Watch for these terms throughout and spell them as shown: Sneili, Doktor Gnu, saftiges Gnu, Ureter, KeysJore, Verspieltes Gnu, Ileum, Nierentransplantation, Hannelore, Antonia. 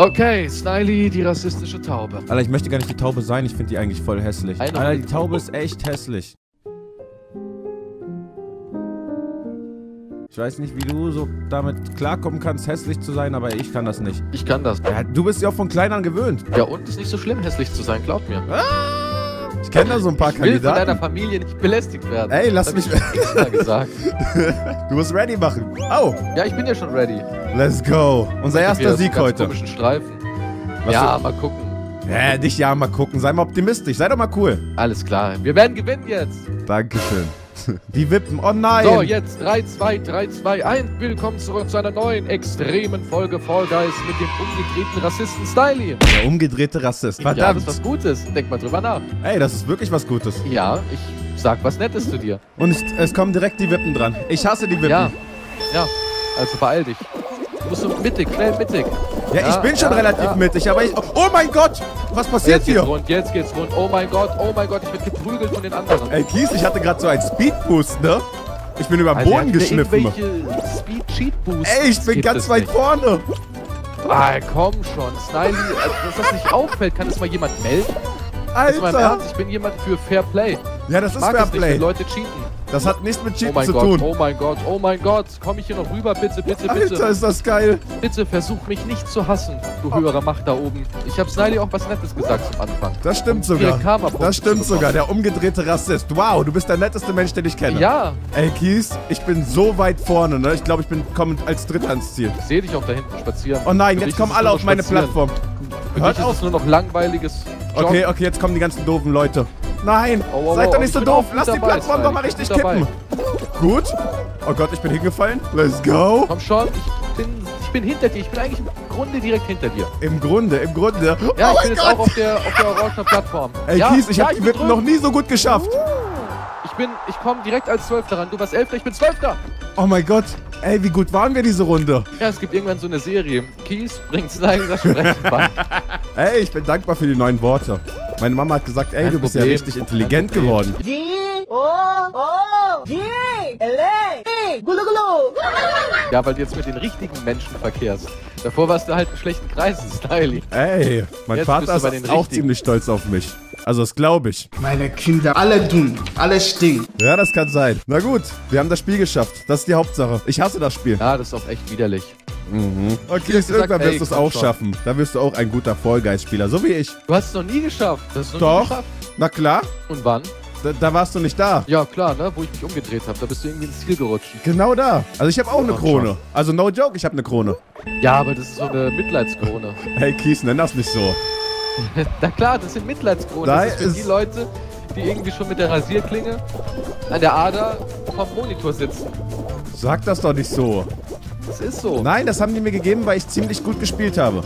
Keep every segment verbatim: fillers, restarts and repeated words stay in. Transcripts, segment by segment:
Okay, Sneili, die rassistische Taube. Alter, ich möchte gar nicht die Taube sein, ich finde die eigentlich voll hässlich. Eine Alter, die Taube ist echt hässlich. Ich weiß nicht, wie du so damit klarkommen kannst, hässlich zu sein, aber ich kann das nicht. Ich kann das. Ja, du bist ja auch von klein an gewöhnt. Ja, und ist nicht so schlimm, hässlich zu sein, glaubt mir. Ah, ich kenne da so ein paar Kandidaten. Ich will Kandidaten. Von deiner Familie nicht belästigt werden. Ey, lass mich... Ich gesagt. Du musst ready machen. Oh. Ja, ich bin ja schon ready. Let's go. Unser erster Sieg heute. Komischen Streifen. Was ja, du? Mal gucken. Ja, nicht ja, mal gucken. Sei mal optimistisch. Sei doch mal cool. Alles klar. Wir werden gewinnen jetzt. Dankeschön. Die Wippen, oh nein! So, jetzt drei, zwei, drei, zwei, eins. Willkommen zurück zu einer neuen extremen Folge Fall Guys mit dem umgedrehten Rassisten Sneili. Der umgedrehte Rassist, verdammt! Ja, das ist was Gutes, denk mal drüber nach. Ey, das ist wirklich was Gutes. Ja, ich sag was Nettes zu dir. Und ich, es kommen direkt die Wippen dran. Ich hasse die Wippen. Ja, ja, also beeil dich. Du musst so mittig, schnell mittig. Ja, ja, ich bin schon ja, relativ ja. mittig, aber ich... Oh, oh mein Gott! Was passiert jetzt hier? Jetzt geht's rund, jetzt geht's rund. Oh mein Gott, oh mein Gott, ich bin geprügelt von den anderen. Ey, Kies, ich hatte gerade so einen Speedboost, ne? Ich bin über den also, Boden geschliffen. Speed-Cheat-Boost. Ey, ich bin ganz weit nicht. vorne. Ah, komm schon, Sneili. Also, dass das nicht auffällt, kann das mal jemand melden? Alter! Das ist mein Ernst, ich bin jemand für Fair Play. Ja, das ist Fair Play. Nicht, wenn Leute cheaten. Das hat nichts mit Cheaten oh zu Gott, tun. Oh mein Gott, oh mein Gott, komm ich hier noch rüber, bitte, bitte, Alter, bitte. Alter, ist das geil. Bitte versuch mich nicht zu hassen, du höhere Macht da oben. Ich habe Sneili auch was Nettes gesagt zum Anfang. Das stimmt sogar. Das stimmt sogar, der umgedrehte Rassist. Wow, du bist der netteste Mensch, den ich kenne. Ja. Ey, Kies, ich bin so weit vorne, ne? Ich glaube, ich bin kommend als Dritter ans Ziel. Ich sehe dich auch da hinten spazieren. Oh nein, für jetzt kommen alle auf meine Plattform. Hört auf. Ist nur noch langweiliges Job. Okay, okay, jetzt kommen die ganzen doofen Leute. Nein, oh, oh, seid doch nicht oh, so doof. Lass die Plattform doch mal richtig kippen. Gut. Oh Gott, ich bin hingefallen. Let's go. Komm schon, ich bin, ich bin hinter dir. Ich bin eigentlich im Grunde direkt hinter dir. Im Grunde, im Grunde. Ja, oh ich bin jetzt auch auf der, auf der orangenen Plattform. Ey, ja, Kies, ich ja, hab die Wippen noch nie so gut geschafft. Ich bin, ich komme direkt als Zwölfter ran. Du warst Elfter, ich bin Zwölfter. Oh mein Gott. Ey, wie gut waren wir diese Runde? Ja, es gibt irgendwann so eine Serie. Kies bringt Sneili das Sprechen bei. Ey, ich bin dankbar für die neuen Worte. Meine Mama hat gesagt, ey, du bist ja richtig intelligent geworden. Ja, weil du jetzt mit den richtigen Menschen verkehrst. Davor warst du halt in schlechten Kreisen, Sneili. Ey, mein Vater ist auch ziemlich stolz auf mich. Also, das glaube ich. Meine Kinder, alle dumm, alle stinken. Ja, das kann sein. Na gut, wir haben das Spiel geschafft. Das ist die Hauptsache. Ich hasse das Spiel. Ja, das ist auch echt widerlich. Mhm. Okay, irgendwann wirst du es auch schaffen. Dann wirst du auch ein guter Fall Guys-Spieler, so wie ich. Du hast es noch nie geschafft. Das hast du noch nie geschafft. Na klar. Und wann? Da, da warst du nicht da. Ja, klar, ne? Wo ich mich umgedreht habe. Da bist du irgendwie ins Ziel gerutscht. Genau da. Also ich habe auch eine Krone. Also no joke, ich habe eine Krone. Ja, aber das ist so eine Mitleidskrone. Hey, Kies, nenn das nicht so. Na klar, das sind Mitleidskronen. Das ist für die Leute, die irgendwie schon mit der Rasierklinge an der Ader vom Monitor sitzen. Sag das doch nicht so. Das ist so. Nein, das haben die mir gegeben, weil ich ziemlich gut gespielt habe.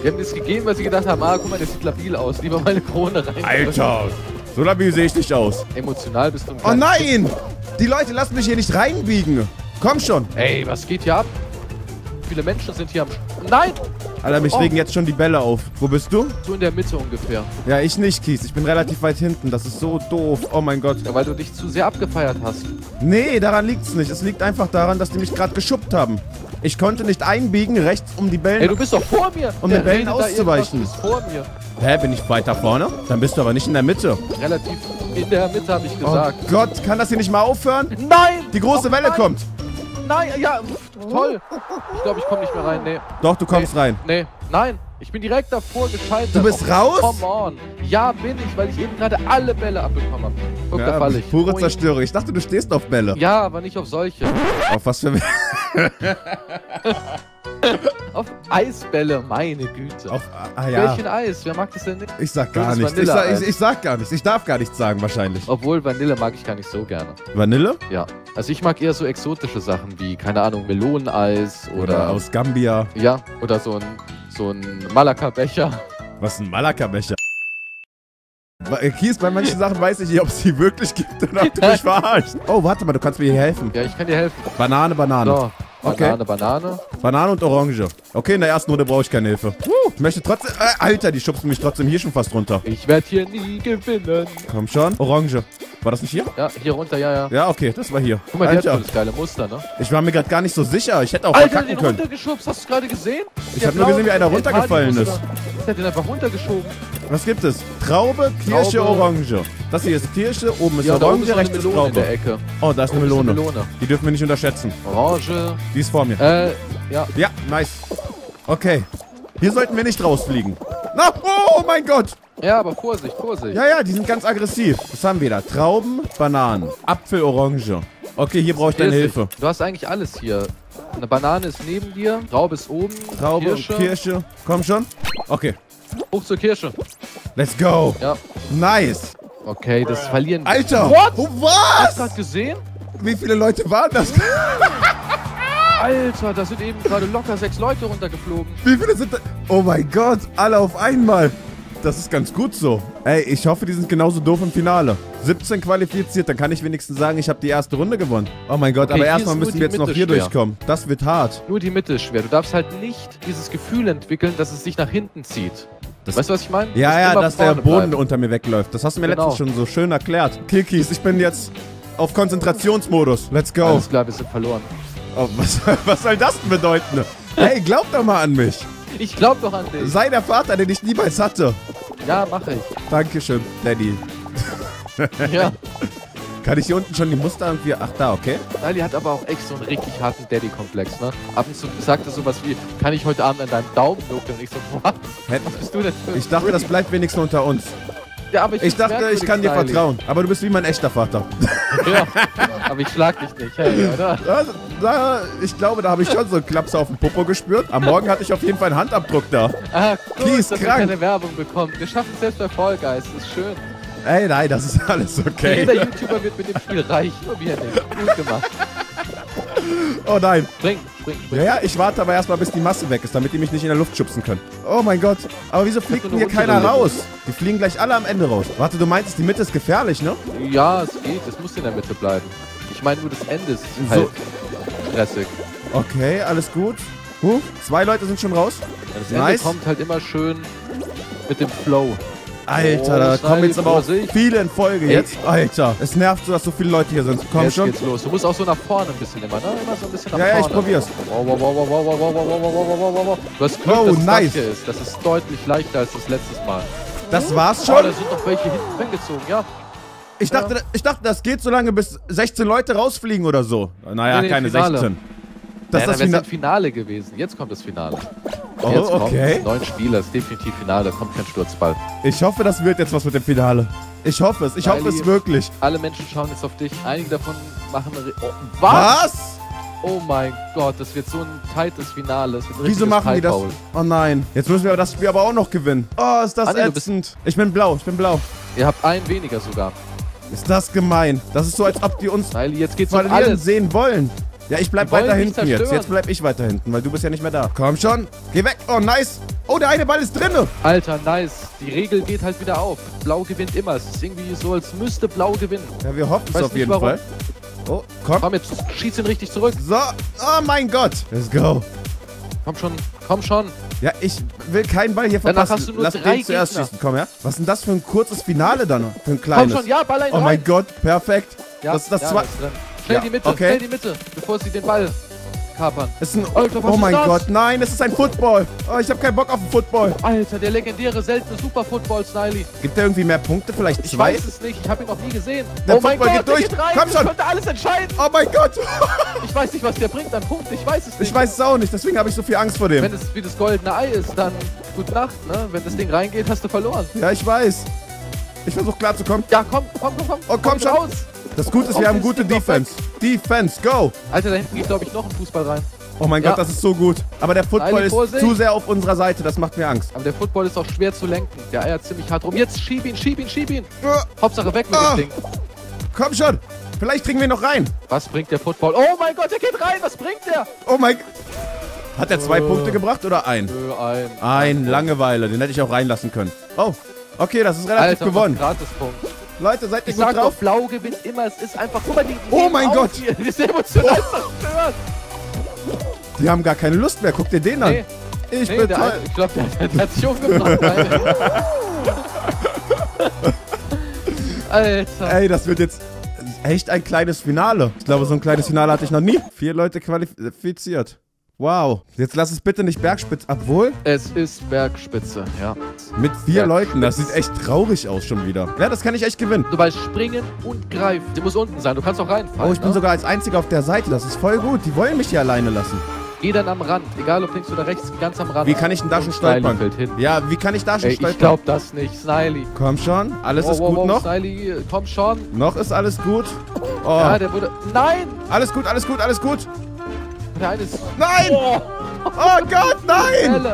Die haben mir das gegeben, weil sie gedacht haben, ah, guck mal, der sieht labil aus. Lieber meine Krone rein. Alter, so labil sehe ich nicht aus. Emotional bist du ein Oh nein! Die Leute lassen mich hier nicht reinbiegen. Komm schon. Ey, was geht hier ab? Viele Menschen sind hier am... Nein! Alter, mich oh. regen jetzt schon die Bälle auf. Wo bist du? So in der Mitte ungefähr. Ja, ich nicht, Kies. Ich bin relativ weit hinten. Das ist so doof. Oh mein Gott. Ja, weil du dich zu sehr abgefeiert hast. Nee, daran liegt's nicht. Es liegt einfach daran, dass die mich gerade geschubbt haben. Ich konnte nicht einbiegen, rechts um die Bälle... Ey, du bist doch vor mir! Um den Bällen auszuweichen. Du bist vor mir. Hä, bin ich weiter vorne? Dann bist du aber nicht in der Mitte. Relativ in der Mitte, habe ich gesagt. Oh Gott, kann das hier nicht mal aufhören? Nein! Die große oh, Welle nein. kommt. Nein, ja... Toll. Ich glaube, ich komme nicht mehr rein, nee. Doch, du kommst nee. rein. Nee, nein. Ich bin direkt davor gescheitert. Du bist oh, raus? Come on. Ja, bin ich, weil ich eben gerade alle Bälle abbekommen habe. Guck, ja, da fall ich. Pure Zerstörung. Ich dachte, du stehst auf Bälle. Ja, aber nicht auf solche. Auf was für... Auf Eisbälle, meine Güte. Auf ah, ja. Welchen Eis? Wer mag das denn nicht? Ich sag gar nichts. Ich, ich, ich sag gar nichts. Ich darf gar nichts sagen wahrscheinlich. Obwohl, Vanille mag ich gar nicht so gerne. Vanille? Ja. Also ich mag eher so exotische Sachen wie, keine Ahnung, Meloneneis oder... Oder aus Gambia. Ja, oder so ein, so ein Malaka-Becher. Was ist ein Malaka-Becher? Kies, bei manchen Sachen weiß ich nicht, ob es die wirklich gibt oder ob du mich verarschst. Oh, warte mal, du kannst mir hier helfen. Ja, ich kann dir helfen. Banane, Banane. So. Banane, okay. Banane. Banane und Orange. Okay, in der ersten Runde brauche ich keine Hilfe. Ich möchte trotzdem... Äh, Alter, die schubsen mich trotzdem hier schon fast runter. Ich werde hier nie gewinnen. Komm schon. Orange. War das nicht hier? Ja, hier runter, ja, ja. Ja, okay, das war hier. Guck mal, Alter, die hat das geile Muster, ne? Ich war mir gerade gar nicht so sicher. Ich hätte auch verkacken können. Alter, den runtergeschubst. Hast du gerade gesehen? Ich habe nur gesehen, wie einer runtergefallen ist. Ich hätte den einfach runtergeschoben. Was gibt es? Traube, Kirsche, Traube. Orange. Das hier ist Kirsche, oben ist ja, Orange, ist rechts ist Traube. In der Ecke. Oh, da ist eine Melone. Ist eine Melone. Die dürfen wir nicht unterschätzen. Orange. Die ist vor mir. Äh, ja. Ja, nice. Okay. Hier sollten wir nicht rausfliegen. Na, oh mein Gott. Ja, aber Vorsicht, Vorsicht. Ja, ja, die sind ganz aggressiv. Was haben wir da? Trauben, Bananen, Apfel, Orange. Okay, hier brauche ich deine Hilfe. Du hast eigentlich alles hier. Eine Banane ist neben dir, Traube ist oben, Traube, Kirsche. Kirsche. Komm schon. Okay. Hoch zur Kirsche. Let's go. Ja. Nice. Okay, das verlieren wir. Alter. What? Oh, was? Hast du das gesehen? Wie viele Leute waren das? Alter, da sind eben gerade locker sechs Leute runtergeflogen. Wie viele sind da? Oh mein Gott, alle auf einmal. Das ist ganz gut so. Ey, ich hoffe, die sind genauso doof im Finale. siebzehn qualifiziert, dann kann ich wenigstens sagen, ich habe die erste Runde gewonnen. Oh mein Gott, okay, aber erstmal müssen wir jetzt Mitte noch hier schwer durchkommen. Das wird hart. Nur die Mitte ist schwer. Du darfst halt nicht dieses Gefühl entwickeln, dass es sich nach hinten zieht. Das weißt du, was ich meine? Ja, ja, dass der Boden bleiben. unter mir wegläuft. Das hast du mir genau. letztens schon so schön erklärt. Kikis, ich bin jetzt auf Konzentrationsmodus. Let's go. Alles klar, wir sind verloren. Oh, was, was soll das denn bedeuten? Hey, glaub doch mal an mich. Ich glaub doch an dich. Sei der Vater, den ich niemals hatte. Ja, mache ich. Dankeschön, Daddy. Ja. Kann ich hier unten schon die Muster irgendwie... Ach, da, okay. Sneili hat aber auch echt so einen richtig harten Daddy-Komplex, ne? Ab und zu sagt er sowas wie, kann ich heute Abend an deinem Daumen nuckeln? Ich so, was? Was bist du denn für Ich dachte, das bleibt wenigstens unter uns. Ja, aber ich... Ich dachte, ich kann dir Sneili. vertrauen. Aber du bist wie mein echter Vater. Ja, aber ich schlag dich nicht, hey, oder? Also, da, ich glaube, da habe ich schon so einen Klaps auf den Popo gespürt. Am Morgen hatte ich auf jeden Fall einen Handabdruck da. Ah, gut, die ist dass krank. Wir keine Werbung bekommen. Wir schaffen es selbst bei Fall Guys, das ist schön. Ey, nein, das ist alles okay. Jeder YouTuber wird mit dem Spiel reich, nur wir nicht. Gut gemacht. Oh nein. Spring, spring, spring. Ja, ja, ich warte aber erstmal, bis die Masse weg ist, damit die mich nicht in der Luft schubsen können. Oh mein Gott. Aber wieso fliegt denn hier keiner raus? Die fliegen gleich alle am Ende raus. Warte, du meinst, die Mitte ist gefährlich, ne? Ja, es geht. Es muss in der Mitte bleiben. Ich meine nur, das Ende ist halt so stressig. Okay, alles gut. Huh, zwei Leute sind schon raus. Ja, das nice. Ende kommt halt immer schön mit dem Flow. Alter, oh, da kommen jetzt aber auch viele in Folge Ey. jetzt. Alter, es nervt so, dass so viele Leute hier sind. Komm jetzt schon. Jetzt geht's los. Du musst auch so nach vorne ein bisschen immer, ne? Immer so ein bisschen nach ja, vorne. Ja, ich probier's. Wow, wow, wow, wow, wow, wow, wow, wow, wow, wow. Du hast Glück, oh, dass nice. das hier ist. Das ist deutlich leichter als das letztes Mal. Das war's schon? Oh, da sind noch welche hinten weggezogen, ja. Ich dachte, ja. ich dachte, das geht so lange, bis sechzehn Leute rausfliegen oder so. Naja, nee, keine Finale. sechzehn. Das naja, ist das Fina Finale gewesen. Jetzt kommt das Finale. Oh, jetzt okay. Neun Spieler, ist definitiv Finale, kommt kein Sturzball. Ich hoffe, das wird jetzt was mit dem Finale. Ich hoffe es, ich Sneili, hoffe es wirklich. Alle Menschen schauen jetzt auf dich, einige davon machen... Oh, was? was? Oh mein Gott, das wird so ein tightes Finale. Das wird ein Wieso machen die das? Oh nein. Jetzt müssen wir das Spiel aber auch noch gewinnen. Oh, ist das ah, nee, ätzend. Ich bin blau, ich bin blau. Ihr habt einen weniger sogar. Ist das gemein. Das ist so, als ob die uns Sneili, jetzt geht's um alles sehen wollen. Ja, ich bleib weiter hinten jetzt. Jetzt bleib ich weiter hinten, weil du bist ja nicht mehr da. Komm schon. Geh weg. Oh, nice. Oh, der eine Ball ist drinne. Alter, nice. Die Regel geht halt wieder auf. Blau gewinnt immer. Es ist irgendwie so, als müsste Blau gewinnen. Ja, wir hoffen es auf jeden Fall. Oh, komm. Komm, jetzt schießt ihn richtig zurück. So. Oh mein Gott. Let's go. Komm schon. Komm schon. Ja, ich will keinen Ball hier verpassen. Danach hast du nur Lass drei den zuerst Gegner. schießen. Komm her. Was ist denn das für ein kurzes Finale dann? Für ein kleines. Komm schon. Ja, Ball ein. Oh mein Gott. Perfekt. Ja, das ist das ja, zweite. Schnell die Mitte, okay. schnell die Mitte, bevor sie den Ball kapern. Ist ein, Alter, was oh mein ist das? Gott, nein, es ist ein Football. Oh, ich habe keinen Bock auf den Football. Alter, der legendäre, seltene Super-Football, Sneili. Gibt der irgendwie mehr Punkte, vielleicht zwei? Ich weiß es nicht, ich habe ihn noch nie gesehen. Der oh Football mein Gott, geht durch. Geht rein. Komm schon. Das könnte alles entscheiden. Oh mein Gott. Ich weiß nicht, was der bringt an Punkten, ich weiß es nicht. Ich weiß es auch nicht, deswegen habe ich so viel Angst vor dem. Wenn es wie das goldene Ei ist, dann gute Nacht, ne? Wenn das Ding reingeht, hast du verloren. Ja, ich weiß. Ich versuche klar zu kommen. Ja, komm, komm, komm, komm. Oh, komm, komm schon. Raus. Das Gute ist, wir oh, haben gute Defense. Defense, go! Alter, da hinten geht, glaube ich, noch ein Fußball rein. Oh mein ja. Gott, das ist so gut. Aber der Football ist Vorsicht. zu sehr auf unserer Seite, das macht mir Angst. Aber der Football ist auch schwer zu lenken. Der eiert ziemlich hart rum. Jetzt schieb ihn, schieb ihn, schieb ihn! Ah. Hauptsache weg mit ah. dem Ding. Komm schon! Vielleicht kriegen wir ihn noch rein. Was bringt der Football? Oh mein Gott, der geht rein! Was bringt der? Oh mein Gott! Hat er zwei äh. Punkte gebracht oder ein? Nö, ein. Ein, Langeweile. Den hätte ich auch reinlassen können. Oh, okay, das ist relativ Alter, gewonnen. Gratispunkt. Leute, seid nicht gut drauf. Blau gewinnt immer. Es ist einfach... Guck mal, die, die oh mein Gott! Hier. Die ist emotional zerstört. Die haben gar keine Lust mehr. Guck dir den an. Nee. Ich nee, bin der toll. Alte, ich glaube, der, der hat sich umgebracht. Alter. Ey, das wird jetzt echt ein kleines Finale. Ich glaube, so ein kleines Finale hatte ich noch nie. Vier Leute qualifiziert. Wow. Jetzt lass es bitte nicht Bergspitze, obwohl... Es ist Bergspitze, ja. Mit vier Leuten, das sieht echt traurig aus schon wieder. Ja, das kann ich echt gewinnen. Du bei Springen und Greifen. Du musst unten sein, du kannst auch reinfallen. Oh, ich ne? bin sogar als Einziger auf der Seite, das ist voll gut. Die wollen mich hier alleine lassen. Geh dann am Rand, egal ob links oder rechts, ganz am Rand. Wie kann ich denn da schon stolpern? Ja, wie kann ich da schon stolpern? Ich glaub das nicht, Sneili. Komm schon, alles wow, ist wow, gut wow, noch. Sneili, komm schon. Noch ist alles gut. Oh. Ja, der wurde... Nein! Alles gut, alles gut, alles gut. Der eine ist... Nein! Oh, oh Gott, nein!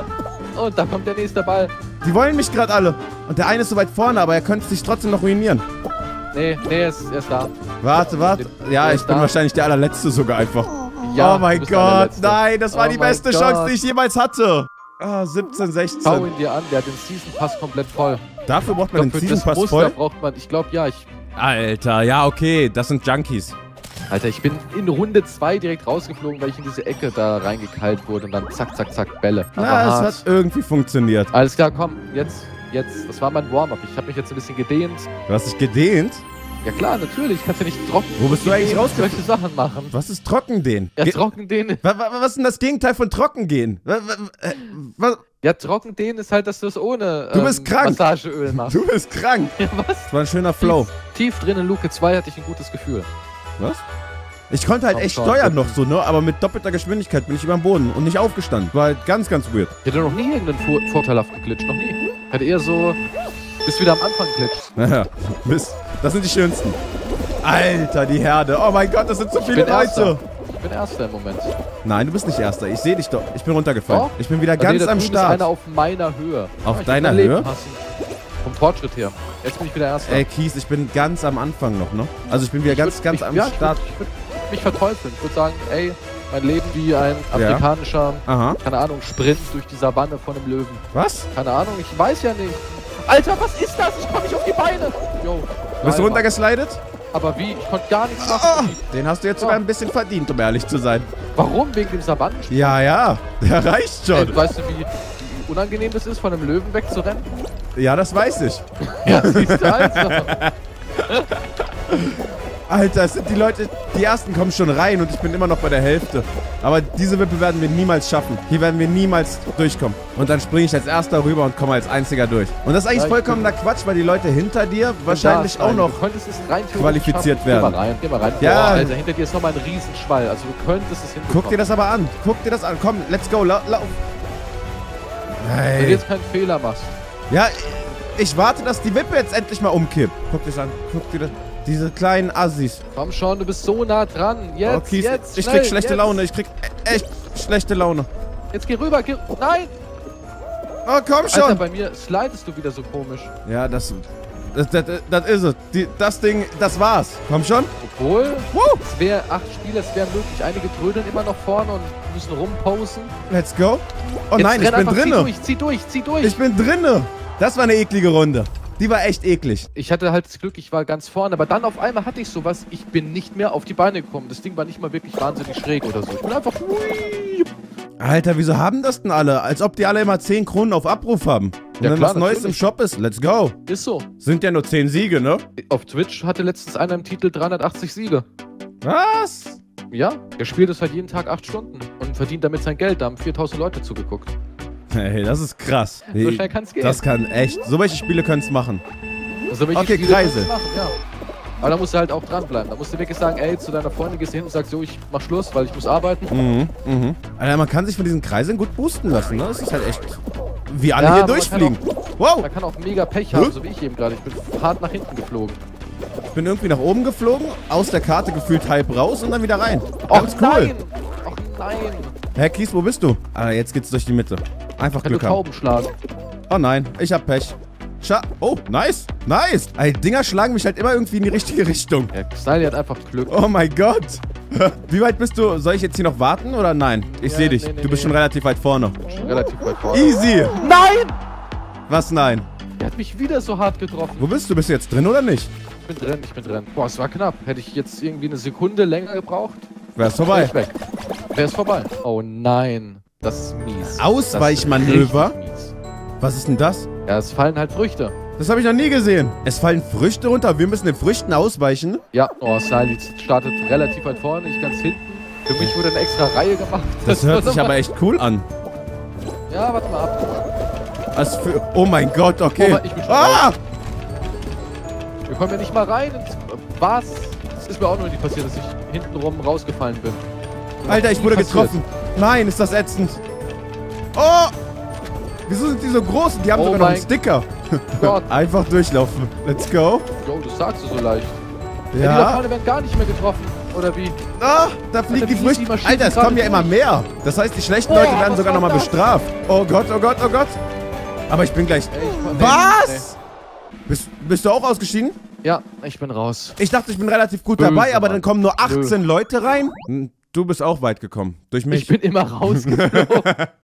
Und da kommt der nächste Ball. Die wollen mich gerade alle. Und der eine ist so weit vorne, aber er könnte sich trotzdem noch ruinieren. Nee, nee, er ist, er ist da. Warte, warte. Ja, ich bin da. Wahrscheinlich der allerletzte sogar einfach. Ja, oh mein Gott, nein, das war oh die beste Gott. Chance, die ich jemals hatte. Ah, oh, siebzehn, sechzehn. Hau ihn dir an, der hat den Season Pass komplett voll. Dafür braucht man glaub, den Season Pass voll? Braucht man, ich glaube, ja. Ich Alter, ja, okay, das sind Junkies. Alter, ich bin in Runde zwei direkt rausgeflogen, weil ich in diese Ecke da reingekeilt wurde und dann zack, zack, zack, Bälle. Ja, es hat irgendwie funktioniert. Alles klar, komm, jetzt, jetzt, das war mein Warm-Up. Ich habe mich jetzt ein bisschen gedehnt. Du hast dich gedehnt? Ja klar, natürlich, kannst du nicht trocken. Wo bist du eigentlich rausgekommen? Solche Sachen machen. Was ist trocken dehnen? Ja, trocken dehnen. Was, was ist denn das Gegenteil von trocken gehen? Was, was? Ja, trocken dehnen ist halt, dass du es ohne du bist ähm, krank. Massageöl machst. Du bist krank. Ja, was? Das war ein schöner Flow. Tief, tief drin in Luke zwei hatte ich ein gutes Gefühl. Was? Ich konnte halt echt steuern noch so, ne? Aber mit doppelter Geschwindigkeit bin ich über den Boden und nicht aufgestanden. War halt ganz, ganz weird. Ich hätte noch nie irgendeinen vor vorteilhaften Glitch, noch nie. Ich hätte eher so... Bist wieder am Anfang glitzt. Naja, bist. Das sind die schönsten. Alter, die Herde. Oh mein Gott, das sind so viele Reize. Ich bin Erster im Moment. Nein, du bist nicht Erster. Ich sehe dich doch. Ich bin runtergefallen. Doch? Ich bin wieder ganz nee, am Start. Ist einer auf meiner Höhe. Auf ja, deiner Höhe? Vom Fortschritt her. Jetzt bin ich wieder Erster. Ey, Keys, ich bin ganz am Anfang noch, ne? Also ich bin wieder ich ganz, würd, ganz ich, am ja, Start. Ich würde würd mich verteufeln. Ich würde sagen, ey, mein Leben wie ein afrikanischer, ja. keine Ahnung, Sprint durch die Savanne von einem Löwen. Was? Keine Ahnung, ich weiß ja nicht. Alter, was ist das? Ich komme nicht auf die Beine. Yo, bist du runtergeslidet? Aber wie? Ich konnte gar nichts machen. Oh, den hast du jetzt ja. sogar ein bisschen verdient, um ehrlich zu sein. Warum? Wegen dem Savannensprung? Ja, ja. Der reicht schon. Ey, weißt du, wie unangenehm es ist, von einem Löwen wegzurennen? Ja, das weiß ich. Ja, siehst du, Alter. Alter, es sind die Leute, die ersten kommen schon rein und ich bin immer noch bei der Hälfte. Aber diese Wippe werden wir niemals schaffen. Hier werden wir niemals durchkommen. Und dann springe ich als Erster rüber und komme als Einziger durch. Und das ist eigentlich ja, vollkommener Quatsch, weil die Leute hinter dir wahrscheinlich auch noch qualifiziert schaffen. werden. Geh mal rein, geh mal rein. Ja. Boah, Alter, hinter dir ist nochmal ein Riesenschwall. Also du könntest es hinbekommen. Guck dir das aber an. Guck dir das an. Komm, let's go. Lauf. Wenn du jetzt keinen Fehler machst. Ja, ich warte, dass die Wippe jetzt endlich mal umkippt. Guck dir das an. Guck dir das an. Diese kleinen Assis. Komm schon, du bist so nah dran. Jetzt, okay, jetzt, Ich krieg schlechte jetzt. Laune, ich krieg echt schlechte Laune. Jetzt geh rüber, geh... Nein! Oh, komm schon! Alter, bei mir slidest du wieder so komisch. Ja, das... Das, das, das ist es. Die, das Ding, das war's. Komm schon. Obwohl, Woo! es wäre acht Spieler, es wären möglich. Einige trödeln immer noch vorne und müssen rumposen. Let's go. Oh jetzt nein, ich bin drinne. Zieh durch, zieh durch, zieh durch. Ich bin drinne. Das war eine eklige Runde. Die war echt eklig. Ich hatte halt das Glück, ich war ganz vorne, aber dann auf einmal hatte ich sowas, ich bin nicht mehr auf die Beine gekommen. Das Ding war nicht mal wirklich wahnsinnig schräg oder so. Ich bin einfach... Alter, wieso haben das denn alle? Als ob die alle immer zehn Kronen auf Abruf haben. Und ja, wenn klar, was Neues natürlich. im Shop ist, let's go. Ist so. Sind ja nur zehn Siege, ne? Auf Twitch hatte letztens einer im Titel dreihundertachtzig Siege. Was? Ja, er spielt es halt jeden Tag acht Stunden und verdient damit sein Geld. Da haben viertausend Leute zugeguckt. Hey, das ist krass. So schnell kann's gehen. Das kann echt. So welche Spiele können's machen. So welche okay, Spiele Kreise. Machen, ja. Aber da musst du halt auch dranbleiben. Da musst du wirklich sagen, ey, zu deiner Freundin gehst du hin und sagst, so, ich mach Schluss, weil ich muss arbeiten. Mhm, mhm. Alter, man kann sich von diesen Kreisen gut boosten lassen, ne? Das ist halt echt... Wie alle ja, hier durchfliegen. Auch, wow! Man kann auch mega Pech haben, huh? so wie ich eben gerade. Ich bin hart nach hinten geflogen. Ich bin irgendwie nach oben geflogen, aus der Karte gefühlt halb raus und dann wieder rein. Och, cool. nein! Och, nein! Herr Kies, wo bist du? Ah, jetzt geht's durch die Mitte. Einfach Glück haben. Tauben schlagen. Oh nein, ich hab Pech. Scha oh, nice, nice. Ey, Dinger schlagen mich halt immer irgendwie in die richtige Richtung. Ja, Sneili hat einfach Glück. Oh mein Gott. Wie weit bist du? Soll ich jetzt hier noch warten oder nein? Ich ja, sehe dich. Nee, nee, du bist nee. schon relativ weit vorne. Ich bin schon relativ weit vorne. Easy. Nein. Was nein? Er hat mich wieder so hart getroffen. Wo bist du? Bist du jetzt drin oder nicht? Ich bin drin, ich bin drin. Boah, es war knapp. Hätte ich jetzt irgendwie eine Sekunde länger gebraucht? Wär's vorbei. Wär Wär's vorbei. Oh nein. Das ist mies. Ausweichmanöver? Das ist mies. Was ist denn das? Ja, es fallen halt Früchte. Das habe ich noch nie gesehen. Es fallen Früchte runter. Wir müssen den Früchten ausweichen. Ja, oh, Sneili startet relativ weit vorne, ich ganz hinten. Für mich wurde eine extra Reihe gemacht. Das, das hört sich aber echt cool an. Ja, warte mal ab. Was für... Oh mein Gott, okay. Oh, ich bin schon ah! Wir kommen ja nicht mal rein. Was? Es ist mir auch noch nicht passiert, dass ich hintenrum rausgefallen bin. Das Alter, ich wurde getroffen. Passiert. Nein, ist das ätzend. Oh! Wieso sind die so groß? Die haben oh sogar noch einen Sticker. Gott. Einfach durchlaufen. Let's go. Jo, das sagst du so leicht. Ja. Ja, die da vorne werden gar nicht mehr getroffen. Oder wie? Ah, da fliegen die Früchte. Alter, es kommen ja immer mehr. Das heißt, die schlechten Leute werden sogar nochmal bestraft. Oh Gott, oh Gott, oh Gott. Aber ich bin gleich... Was? Bist, bist du auch ausgeschieden? Ja, ich bin raus. Ich dachte, ich bin relativ gut dabei, aber dann kommen nur achtzehn Leute rein. Du bist auch weit gekommen. Durch mich. Ich bin immer rausgeflogen.